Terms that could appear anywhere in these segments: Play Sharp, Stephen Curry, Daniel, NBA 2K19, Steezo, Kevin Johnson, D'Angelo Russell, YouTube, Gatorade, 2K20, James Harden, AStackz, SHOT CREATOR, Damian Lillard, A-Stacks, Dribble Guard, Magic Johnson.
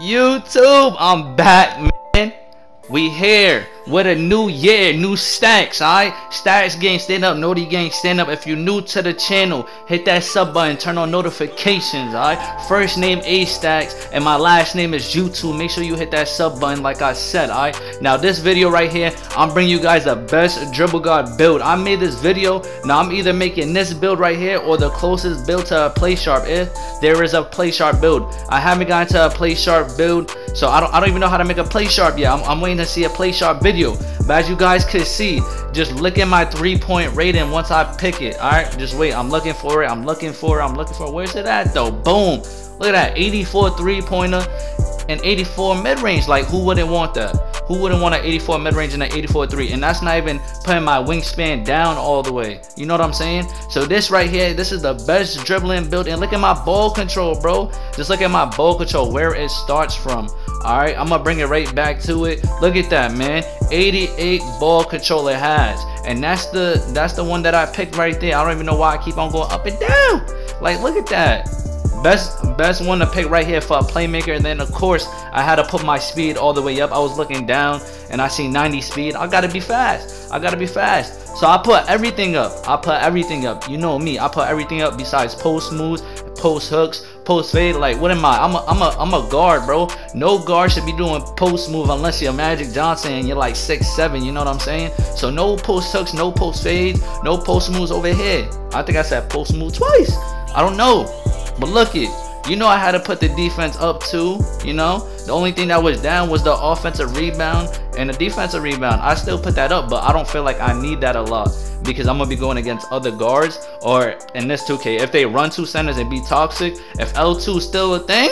YouTube, I'm back, man. We here with a new year, new stacks, alright? Stacks gang, stand up. Naughty gang, stand up. If you're new to the channel, hit that sub button, turn on notifications, alright? First name A-Stacks, and my last name is YouTube. Make sure you hit that sub button like I said, alright? Now, this video right here, I'm bringing you guys the best Dribble Guard build. I made this video. Now, I'm either making this build right here or the closest build to a Play Sharp if there is a Play Sharp build. I haven't gotten to a Play Sharp build, so I don't even know how to make a Play Sharp yet. I'm waiting to see a Play Sharp video. But as you guys could see, just look at my three-point rating once I pick it. All right, just wait. I'm looking for it. I'm looking for it. I'm looking for it. Where's it at though? Boom! Look at that, 84 three-pointer and 84 mid-range. Like, who wouldn't want that? Who wouldn't want an 84 mid-range and an 84 three? And that's not even putting my wingspan down all the way. You know what I'm saying? So this right here, this is the best dribbling build. And look at my ball control, bro. Just look at my ball control, where it starts from. Alright, I'm gonna bring it right back to it. Look at that, man. 88 ball control it has. And that's the one that I picked right there. I don't even know why I keep on going up and down. Like, look at that. Best one to pick right here for a playmaker. And then of course I had to put my speed all the way up. I was looking down and I see 90 speed. I gotta be fast. I gotta be fast. So I put everything up. I put everything up. You know me. I put everything up besides post moves, post hooks, post fade. Like, what am I? I'm a guard, bro. No guard should be doing post move unless you're Magic Johnson and you're like 6'7", you know what I'm saying? So no post hooks, no post fades, no post moves over here. I think I said post move twice. I don't know. But look it, you know I had to put the defense up too, you know? The only thing that was down was the offensive rebound and the defensive rebound. I still put that up, but I don't feel like I need that a lot because I'm going to be going against other guards, or in this 2K, if they run two centers and be toxic, if L2 is still a thing,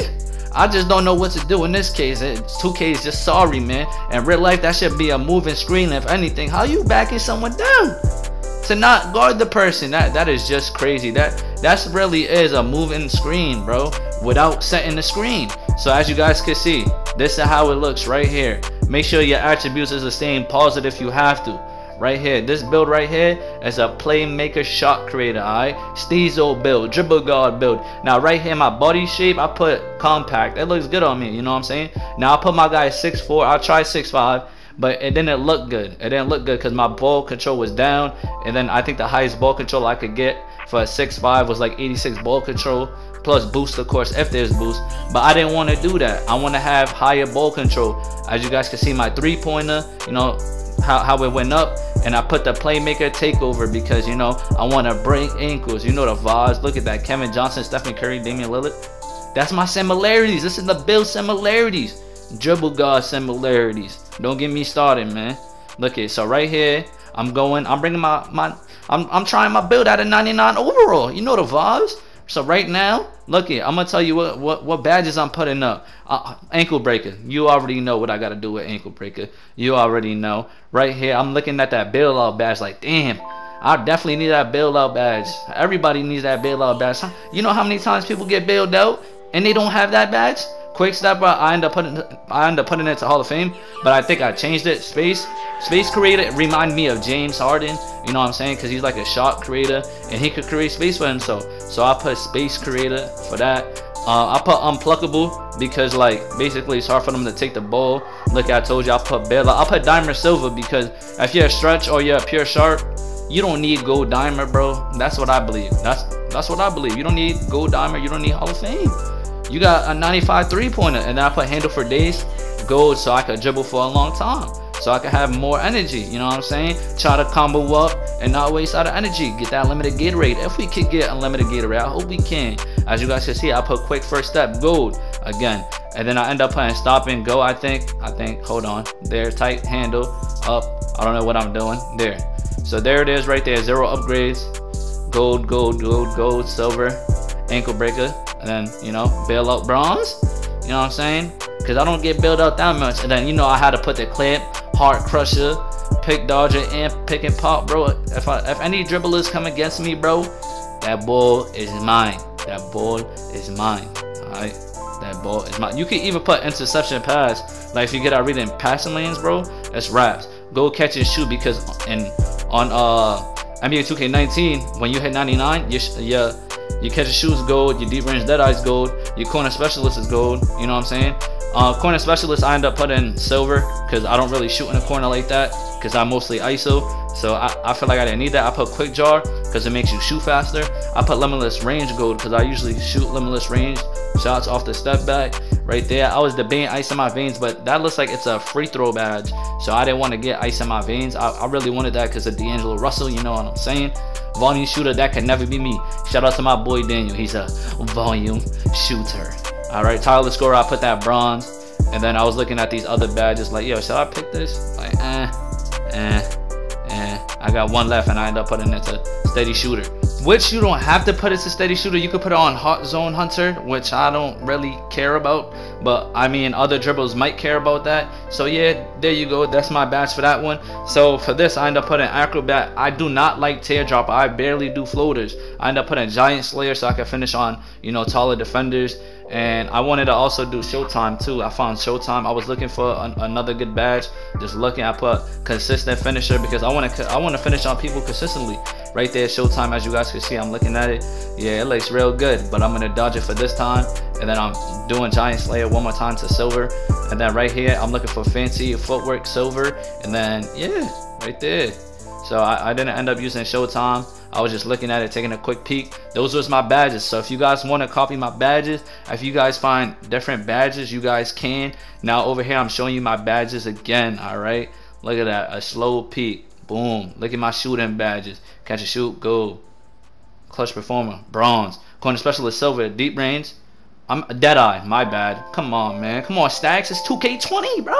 I just don't know what to do in this case. 2K is just sorry, man. In real life, that should be a moving screen, if anything. How you backing someone down to not guard the person? That is just crazy. That really is a moving screen, bro, without setting the screen. So as you guys can see, this is how it looks right here. Make sure your attributes is the same. Pause it if you have to. Right here, this build right here is a playmaker shot creator, alright? Steezo build, dribble guard build. Now right here, my body shape, I put compact. It looks good on me, you know what I'm saying? Now I put my guy 6'4", I tried 6'5", but it didn't look good. It didn't look good because my ball control was down, and then I think the highest ball control I could get for a 6'5" was like 86 ball control, plus boost, of course, if there's boost. But I didn't want to do that. I want to have higher ball control. As you guys can see, my three-pointer, you know, how it went up, and I put the playmaker takeover because, you know, I want to break ankles. You know the vibes. Look at that. Kevin Johnson, Stephen Curry, Damian Lillard. That's my similarities. This is the build similarities. Dribble guard similarities. Don't get me started, man. Look it. So right here, I'm trying my build out of 99 overall. You know the vibes. So right now, look it, I'm gonna tell you what badges I'm putting up. Ankle breaker. You already know what I gotta do with ankle breaker. You already know. Right here, I'm looking at that build out badge. Like, damn, I definitely need that build out badge. Everybody needs that build out badge. You know how many times people get bailed out and they don't have that badge? Quick stepper, I end up putting it to Hall of Fame, but I think I changed it. Space creator remind me of James Harden, you know what I'm saying? Because he's like a shot creator and he could create space for himself. So I put space creator for that. I put unpluckable because, like, basically it's hard for them to take the ball. Look, I told you, I put bailout. I put dimer silver because if you're a stretch or you're a pure sharp, you don't need gold dimer, bro. That's what I believe. That's what I believe. You don't need gold dimer. You don't need Hall of Fame. You got a 95 three-pointer, and then I put handle for days, gold, so I could dribble for a long time, so I could have more energy, you know what I'm saying? Try to combo up and not waste out of energy. Get that limited Gatorade. If we could get unlimited Gatorade, I hope we can. As you guys can see, I put quick first step, gold, again. And then I end up playing stop and go, I think, hold on. There, tight, handle, up. I don't know what I'm doing. There. So there it is right there, 0 upgrades. Gold, gold, gold, gold, silver, ankle breaker. And then, you know, bail out bronze, you know what I'm saying? Because I don't get bailed out that much. And then, you know, I had to put the clamp, heart crusher, pick dodger, and pick and pop, bro. If any dribblers come against me, bro, that ball is mine. That ball is mine. All right, that ball is mine. You can even put interception pass. Like, if you get out reading passing lanes, bro, that's wraps. Go catch and shoot, because on NBA 2K19, when you hit 99, your catch and shoot is gold, your deep range dead eye is gold, your corner specialist is gold, you know what I'm saying? Corner specialist, I end up putting silver because I don't really shoot in a corner like that because I mostly ISO. So I feel like I didn't need that. I put quick draw because it makes you shoot faster. I put limitless range gold because I usually shoot limitless range shots off the step back right there. I was debating ice in my veins, but that looks like it's a free throw badge. So I didn't want to get ice in my veins. I really wanted that because of D'Angelo Russell, you know what I'm saying? Volume shooter, that could never be me. Shout out to my boy Daniel. He's a volume shooter. All right, Tyler scorer, I put that bronze. And then I was looking at these other badges like, yo, should I pick this? Like, I got one left and I end up putting it to steady shooter, which you don't have to put it to steady shooter. You could put it on hot zone hunter, which I don't really care about, but I mean other dribbles might care about that. So yeah, there you go, that's my badge for that one. So for this, I end up putting acrobat. I do not like teardrop, I barely do floaters. I end up putting giant slayer so I can finish on, you know, taller defenders. And I wanted to also do showtime too. I found showtime. I was looking for another good badge, just looking. I put consistent finisher because I want to finish on people consistently. Right there, showtime, as you guys can see, I'm looking at it. Yeah, it looks real good, but I'm gonna dodge it for this time. And then I'm doing giant slayer one more time to silver. And then right here, I'm looking for fancy footwork, silver. And then yeah, right there. So I didn't end up using showtime. I was just looking at it, taking a quick peek. Those was my badges. So if you guys want to copy my badges, if you guys find different badges, you guys can. Now over here, I'm showing you my badges again. All right, look at that, a slow peek, boom. Look at my shooting badges. Catch and shoot, gold. Clutch performer, bronze. Corner specialist, silver. Deep range, I'm Deadeye, my bad. Come on, man, come on, Stacks, it's 2K20, bro.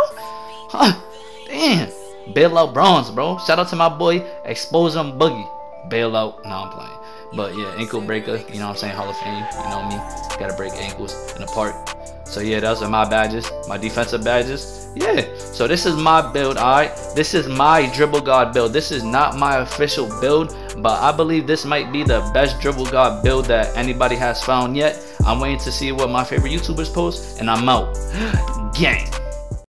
Huh, damn. Bailout bronze, bro. Shout out to my boy Expose 'em Boogie. Bailout, no, I'm playing. But yeah, ankle breaker, you know what I'm saying, Hall of Fame, you know me, gotta break ankles in the park. So yeah, those are my badges, my defensive badges. Yeah, so this is my build. All right, this is my dribble guard build. This is not my official build, but I believe this might be the best dribble guard build that anybody has found yet. I'm waiting to see what my favorite YouTubers post, and I'm out. Gang.